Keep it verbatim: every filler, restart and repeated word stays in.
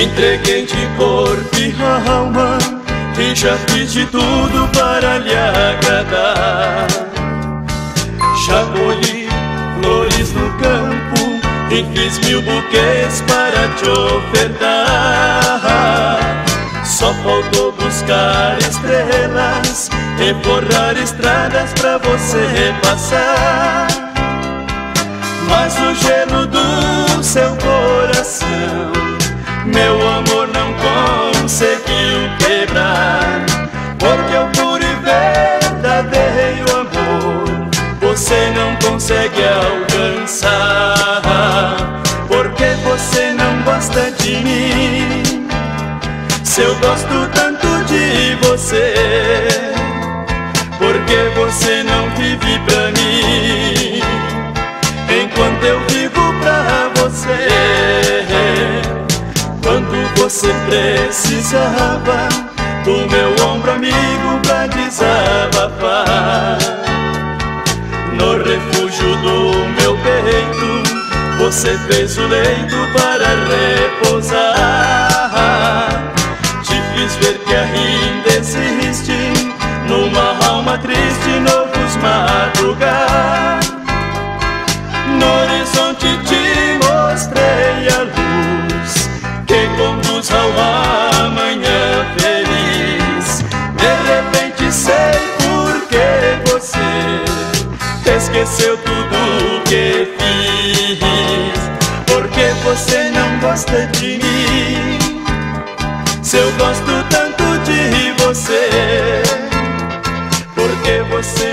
Entreguei-te corpo e alma, e já fiz de tudo para lhe agradar. Já colhi flores no campo e fiz mil buquês para te ofertar. Só faltou buscar estrelas e borrar estradas para você repassar. Mas o gelo do seu coração, meu amor, não conseguiu quebrar. Porque o puro e verdadeiro amor você não consegue alcançar. Porque você não gosta de mim, se eu gosto tanto de você, porque você não vive pra mim, enquanto eu vivo pra você. Quando você precisava do meu ombro amigo pra desabafar, no refúgio do meu peito você fez o leito para repousar. Fiz ver que ainda existe numa alma triste novos madrugar. No horizonte te mostrei a luz que conduz ao amanhã feliz. De repente sei porque você esqueceu tudo que fiz. Porque você não gosta de mim, se eu gosto tanto de você, porque você